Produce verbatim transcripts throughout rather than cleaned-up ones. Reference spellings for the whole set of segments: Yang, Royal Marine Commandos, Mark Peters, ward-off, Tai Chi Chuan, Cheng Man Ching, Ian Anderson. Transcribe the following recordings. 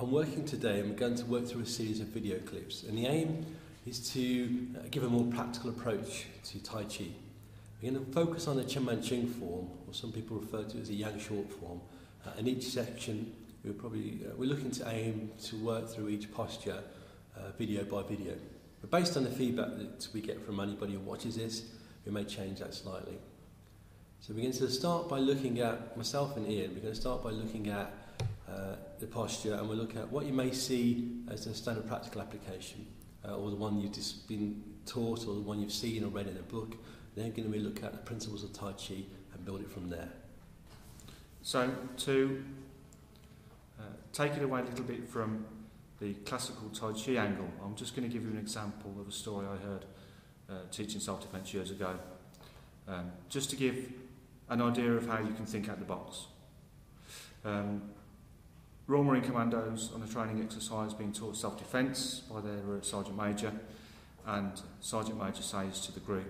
I'm working today and we're going to work through a series of video clips, and the aim is to give a more practical approach to Tai Chi. We're going to focus on the Cheng Man Ching form, or some people refer to it as the Yang short form, uh, and each section we're probably uh, we're looking to aim to work through each posture uh, video by video. But based on the feedback that we get from anybody who watches this, we may change that slightly. So we're going to start by looking at, myself and Ian, we're going to start by looking at uh, the posture, and we'll look at what you may see as a standard practical application, uh, or the one you've just been taught, or the one you've seen or read in a book. Then we're going to be look at the principles of Tai Chi and build it from there. So to uh, take it away a little bit from the classical Tai Chi angle, I'm just going to give you an example of a story I heard uh, teaching self-defense years ago, um, just to give an idea of how you can think out the box. Um, Royal Marine Commandos on a training exercise being taught self-defence by their uh, Sergeant Major, and Sergeant Major says to the group,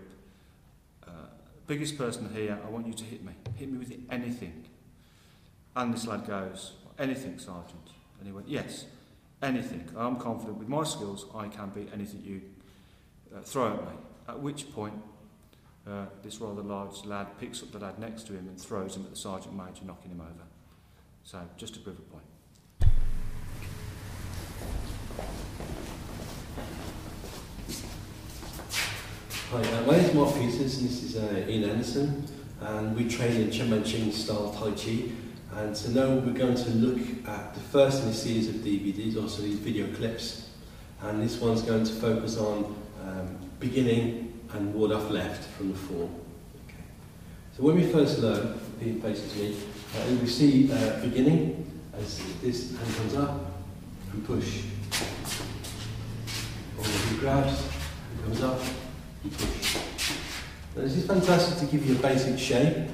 uh, biggest person here, I want you to hit me, hit me with anything. And this lad goes, anything, Sergeant? And he went, yes, anything. I'm confident with my skills I can beat anything you uh, throw at me. At which point Uh, this rather large lad picks up the lad next to him and throws him at the Sergeant Major, knocking him over. So, just a pivot point. Hi, uh, my name is Mark Peters, and this is uh, Ian Anderson, and we train in Cheng Man Ching style Tai Chi. And so now we're going to look at the first in a series of D V Ds, also these video clips. And this one's going to focus on um, beginning and ward off left from the form. Okay. So when we first learn, being faces me, uh, we see uh, beginning as this hand comes up and push. Or he grabs and comes up and push. Now this is fantastic to give you a basic shape,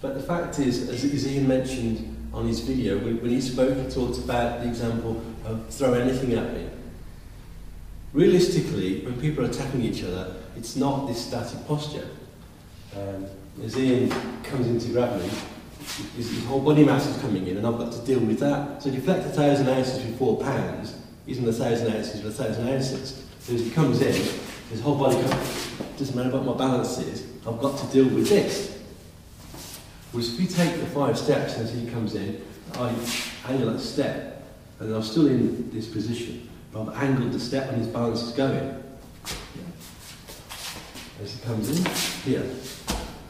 but the fact is, as, as Ian mentioned on his video, when he spoke, he talked about the example of throw anything at me. Realistically, when people are attacking each other, it's not this static posture. Um, as Ian comes in to grab me, his, his whole body mass is coming in, and I've got to deal with that. So deflect a thousand ounces with four pounds isn't a thousand ounces with a thousand ounces. So as he comes in, his whole body comes, doesn't matter what my balance is, I've got to deal with this. Whereas if we take the five steps as he comes in, I angle that step, and I'm still in this position. But I've angled the step and his balance is going. Yeah. As he comes in, here,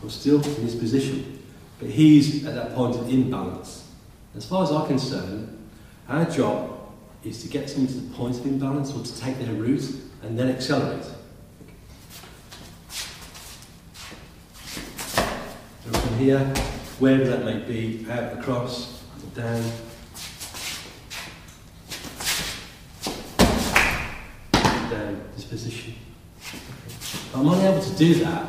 I'm still in this position. But he's at that point of imbalance. As far as I'm concerned, our job is to get someone to the point of imbalance, or to take their route and then accelerate. So from here, wherever that may be, out, across, down, position. I'm only able to do that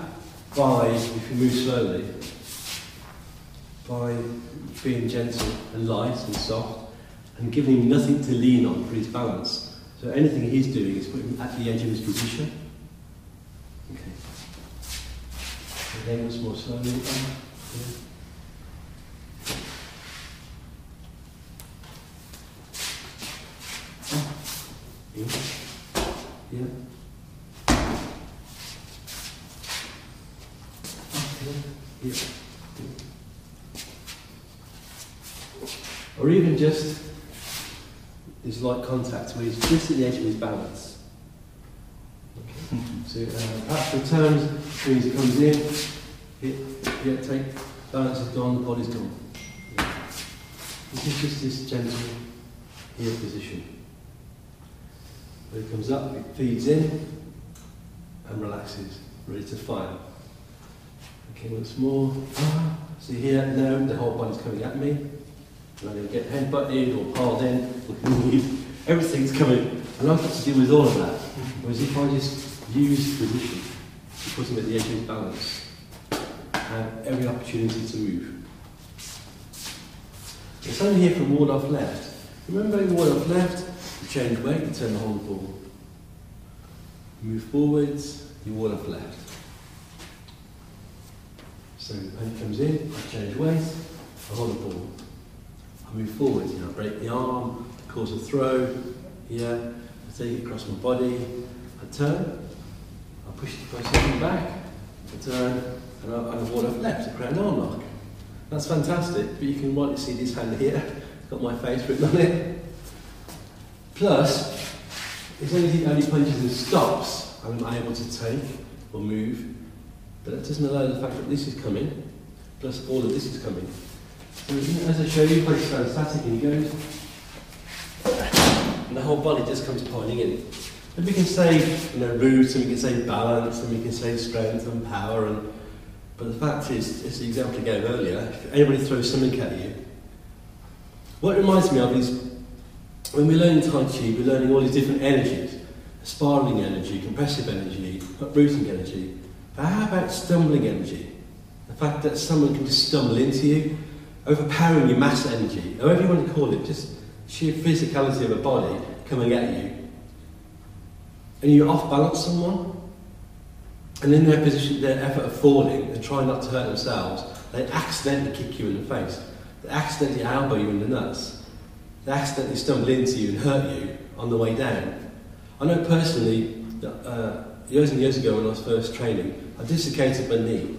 by, if you move slowly, by being gentle and light and soft, and giving him nothing to lean on for his balance. So anything he's doing is putting him at the edge of his position. Okay. Again, once more slowly. Yeah. Or even just this light contact where he's just at the edge of his balance. Okay. So uh, perhaps the terms when he comes in, hit, hit, take, balance is gone, the body's gone. Yeah. This is just this gentle here position. When it comes up, it feeds in and relaxes, ready to fire. Okay, once more. Ah. So here, now the whole body's coming at me. And I'm going to get head-butted or piled in, everything's coming, and I've got to deal with all of that. Whereas if I just use position, it puts him at the edge of his balance, I have every opportunity to move. The same here from ward off left. Remember, in ward off left, you change weight, you turn the whole ball. You move forwards, you ward off left. So when it comes in, I change weight, I hold the ball. I move forward, you know, I break the arm, cause a throw here, I take it across my body, I turn, I push the person back, I turn, and I, I walk off left, a ground arm lock. That's fantastic, but you can rightly see this hand here, it's got my face written on it. Plus, it's only only punches and stops I'm able to take or move, but that doesn't allow the fact that this is coming, plus all of this is coming. So as I show you, punch stand static and goes, and the whole body just comes pointing in. And we can say, you know, roots, and we can say balance, and we can say strength and power, and but the fact is, it's the example I gave earlier, if anybody throws something at you, what it reminds me of is, when we're learning Tai Chi, we're learning all these different energies, spiraling energy, compressive energy, uprooting energy, but how about stumbling energy? The fact that someone can just stumble into you, overpowering your mass energy, however you want to call it, just sheer physicality of a body coming at you. And you off balance someone, and in their position, their effort of falling and trying not to hurt themselves, they accidentally kick you in the face. They accidentally elbow you in the nuts. They accidentally stumble into you and hurt you on the way down. I know personally, that, uh, years and years ago when I was first training, I dislocated my knee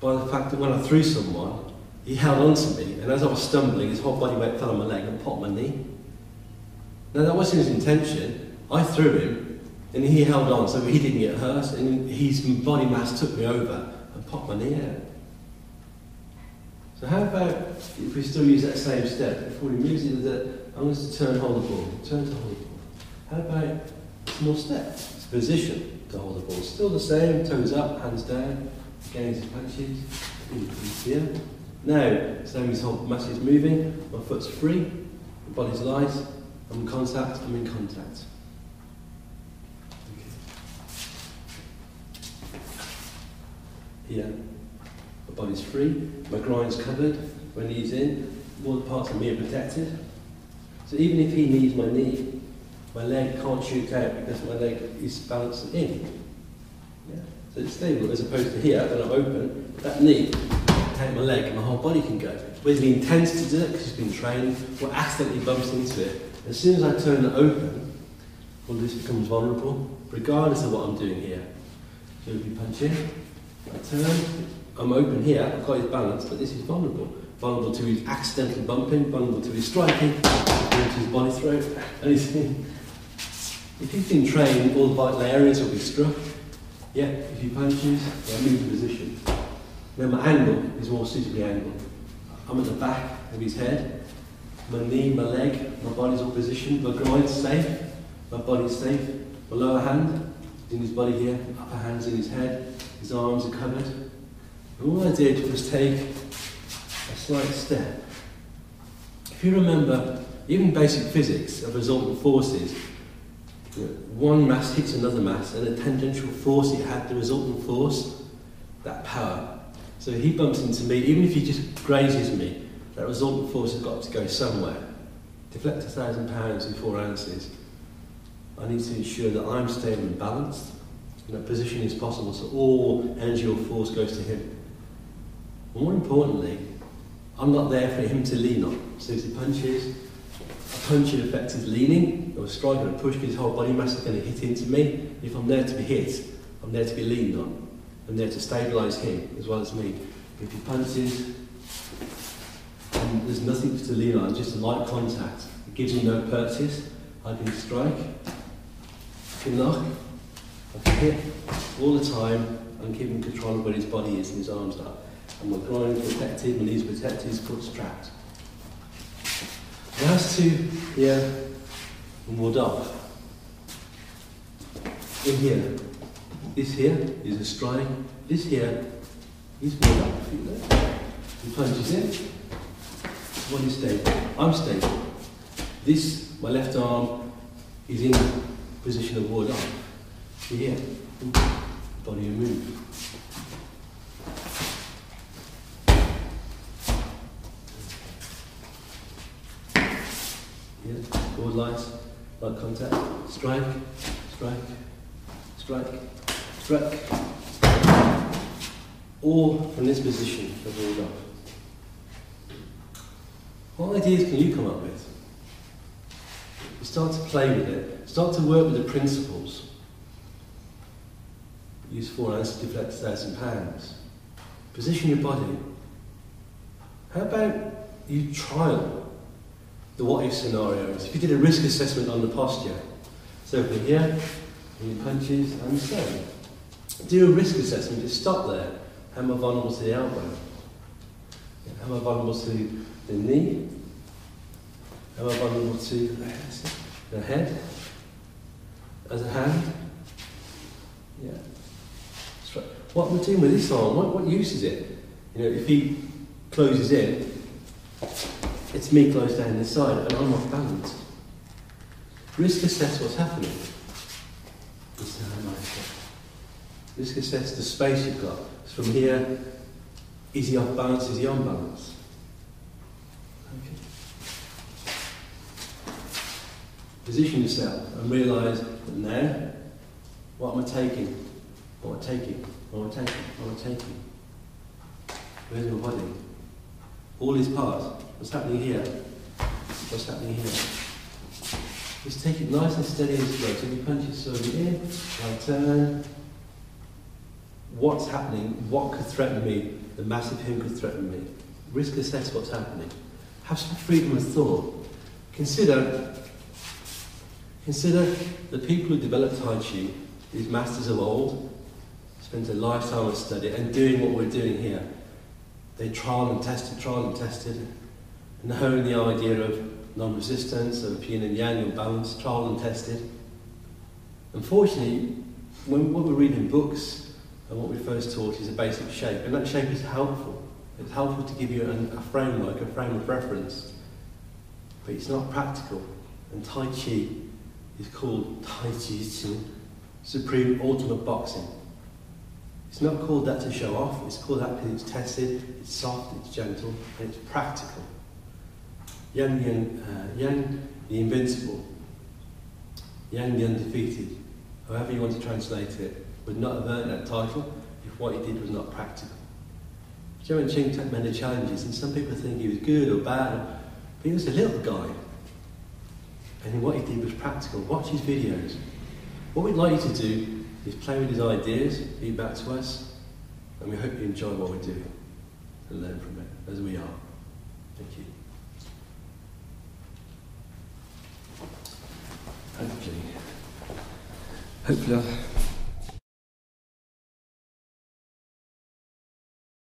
by the fact that when I threw someone, he held onto me, and as I was stumbling, his whole body weight fell on my leg and popped my knee. Now that wasn't his intention. I threw him, and he held on, so he didn't get hurt, and his body mass took me over and popped my knee out. So how about if we still use that same step, before we move into the, I want us to turn, hold the ball, turn to hold the ball. How about a small step, it's a position to hold the ball, still the same, toes up, hands down, gaze and punches, here. Now, same as whole mass is moving, my foot's free, my body's light, I'm in contact, I'm in contact. Here, my body's free, my grind's covered, my knee's in, all the parts of me are protected. So even if he knees my knee, my leg can't shoot out because my leg is balanced in. Yeah. So it's stable, as opposed to here, when I'm open, that knee can take my leg and my whole body can go. Whether he intends to do it because he's been trained, or accidentally bumps into it, as soon as I turn it open, all this becomes vulnerable, regardless of what I'm doing here. So if you punch in, I turn, I'm open here, I've got his balance, but this is vulnerable. Vulnerable to his accidental bumping, vulnerable to his striking, vulnerable to his body throw, anything. If he's been trained, all the vital areas will be struck. Yeah, if he punches, I move the position. Now my angle is more suitably angled. I'm at the back of his head, my knee, my leg, my body's all positioned, my grind's safe, my body's safe, my lower hand is in his body here, upper hand's in his head. His arms are covered. And all I did was take a slight step. If you remember, even basic physics of resultant forces, one mass hits another mass, and the tangential force it had, the resultant force, that power. So he bumps into me, even if he just grazes me, that resultant force has got to go somewhere. Deflect a thousand pounds in four ounces. I need to ensure that I'm stable and balanced. And that position is possible, so all energy or force goes to him. But more importantly, I'm not there for him to lean on. So as he punches, a punch in effect is leaning, or a strike or a push, his whole body mass is going to hit into me. If I'm there to be hit, I'm there to be leaned on. I'm there to stabilise him as well as me. If he punches, and there's nothing to lean on, just a light contact. It gives him no purchase. I can strike, I can knock, I hit all the time, and keeping control of where his body is and his arms are. And my grind's protected, my knees protected, his foot's strapped. Now as to here and more dark. In here, this here is a strike, this here is more dark. He plunges in, his body's stable, I'm stable. This, my left arm, is in position of ward arm. Here, body will move. Here, board lights, light contact, strike, strike, strike, strike. All from this position of walled off. What ideas can you come up with? You start to play with it. Start to work with the principles. Use four hands to deflect a thousand pounds. Position your body. How about you trial the what-if scenarios? If you did a risk assessment on the posture, so from here, knee punches, and so on. Do a risk assessment, just stop there. Am I vulnerable to the elbow? Am I vulnerable to the knee? Am I vulnerable to the head? As a hand? Yeah. What we're doing with this arm, what, what use is it? You know, if he closes in, it's me closed down this side and I'm off balance. Risk assess what's happening. Risk assess the space you've got. So from here, is he off balance, is he on balance? Okay. Position yourself and realise that now, what am I taking? What am I taking? What am I taking? What am I taking? Where's my body? All his parts. What's happening here? What's happening here? Just take it nice and steady and slow. So you punch it slowly in, I turn. What's happening? What could threaten me? The massive him could threaten me. Risk assess what's happening. Have some freedom of thought. Consider, consider the people who developed Tai Chi, these masters of old, spent a lifetime of study and doing what we're doing here. They trial and tested, trial and tested, and honed the idea of non-resistance, of yin and yang, and balance, trial and tested. Unfortunately, when what we're reading books and what we're first taught is a basic shape, and that shape is helpful. It's helpful to give you an, a framework, a frame of reference, but it's not practical. And Tai Chi is called Tai Chi Chuan, Supreme Ultimate Boxing. It's not called that to show off, it's called that because it's tested, it's soft, it's gentle, and it's practical. Yang, yang, uh, yang the invincible, Yang the undefeated, however you want to translate it, would not have earned that title if what he did was not practical. Cheng Man Ching took many challenges, and some people think he was good or bad, but he was a little guy. And what he did was practical. Watch his videos. What we'd like you to do is play with his ideas, feed back to us, and we hope you enjoy what we're doing and learn from it, as we are. Thank you. Hopefully. Hopefully.